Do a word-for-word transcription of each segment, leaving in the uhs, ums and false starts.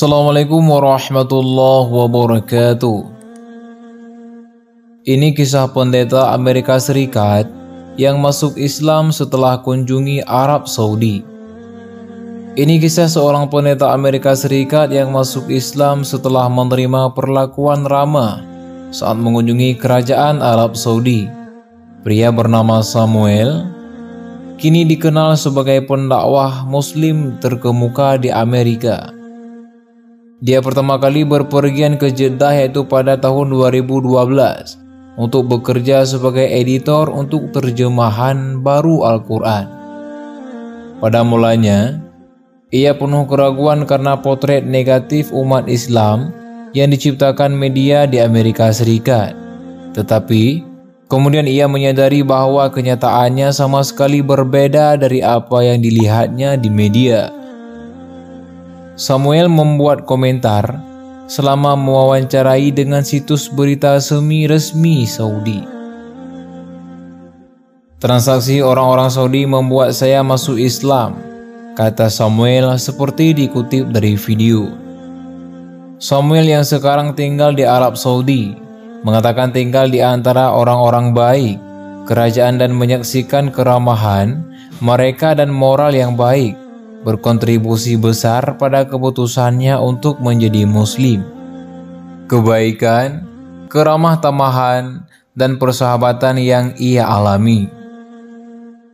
Assalamualaikum warahmatullahi wabarakatuh. Ini kisah pendeta Amerika Serikat yang masuk Islam setelah kunjungi Arab Saudi. Ini kisah seorang pendeta Amerika Serikat yang masuk Islam setelah menerima perlakuan ramah saat mengunjungi kerajaan Arab Saudi. Pria bernama Samuel kini dikenal sebagai pendakwah Muslim terkemuka di Amerika. Dia pertama kali berpergian ke Jeddah yaitu pada tahun dua ribu dua belas untuk bekerja sebagai editor untuk terjemahan baru Al-Quran. Pada mulanya, ia penuh keraguan karena potret negatif umat Islam yang diciptakan media di Amerika Serikat. Tetapi kemudian ia menyadari bahwa kenyataannya sama sekali berbeda dari apa yang dilihatnya di media. Samuel membuat komentar selama mewawancarai dengan situs berita semi-resmi Saudi. "Transaksi orang-orang Saudi membuat saya masuk Islam," kata Samuel seperti dikutip dari video. Samuel yang sekarang tinggal di Arab Saudi mengatakan tinggal di antara orang-orang baik, kerajaan dan menyaksikan keramahan mereka dan moral yang baik, berkontribusi besar pada keputusannya untuk menjadi Muslim. Kebaikan, keramah tamahan, dan persahabatan yang ia alami.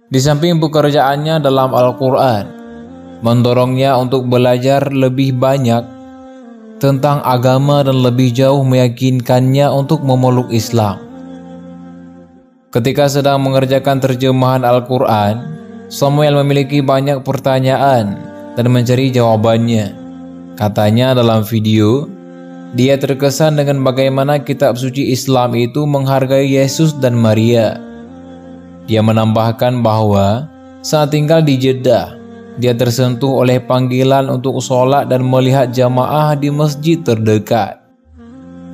Di samping pekerjaannya dalam Al-Quran, mendorongnya untuk belajar lebih banyak tentang agama dan lebih jauh meyakinkannya untuk memeluk Islam. Ketika sedang mengerjakan terjemahan Al-Quran, Samuel memiliki banyak pertanyaan dan mencari jawabannya. Katanya dalam video, dia terkesan dengan bagaimana kitab suci Islam itu menghargai Yesus dan Maria. Dia menambahkan bahwa saat tinggal di Jeddah, dia tersentuh oleh panggilan untuk sholat dan melihat jamaah di masjid terdekat.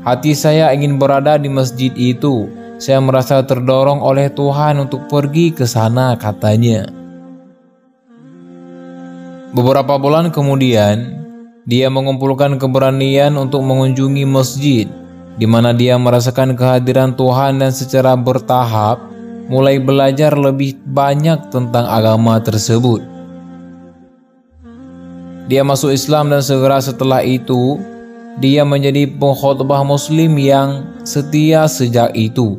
"Hati saya ingin berada di masjid itu. Saya merasa terdorong oleh Tuhan untuk pergi ke sana," katanya. Beberapa bulan kemudian, dia mengumpulkan keberanian untuk mengunjungi masjid, di mana dia merasakan kehadiran Tuhan dan secara bertahap mulai belajar lebih banyak tentang agama tersebut. Dia masuk Islam dan segera setelah itu, dia menjadi pengkhotbah Muslim yang setia sejak itu.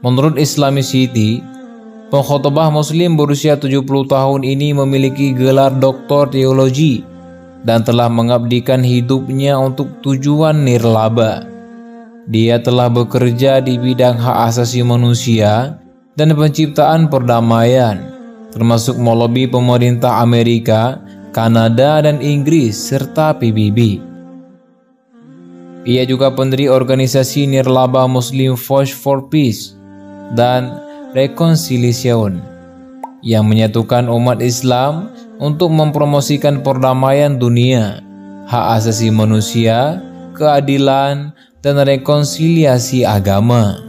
Menurut Islamic City, pengkhotbah Muslim berusia tujuh puluh tahun ini memiliki gelar doktor teologi dan telah mengabdikan hidupnya untuk tujuan nirlaba. Dia telah bekerja di bidang hak asasi manusia dan penciptaan perdamaian, termasuk melobi pemerintah Amerika, Kanada dan Inggris, serta P B B. Ia juga pendiri organisasi nirlaba Muslim Voice for Peace dan Reconciliation yang menyatukan umat Islam untuk mempromosikan perdamaian dunia, hak asasi manusia, keadilan, dan rekonsiliasi agama.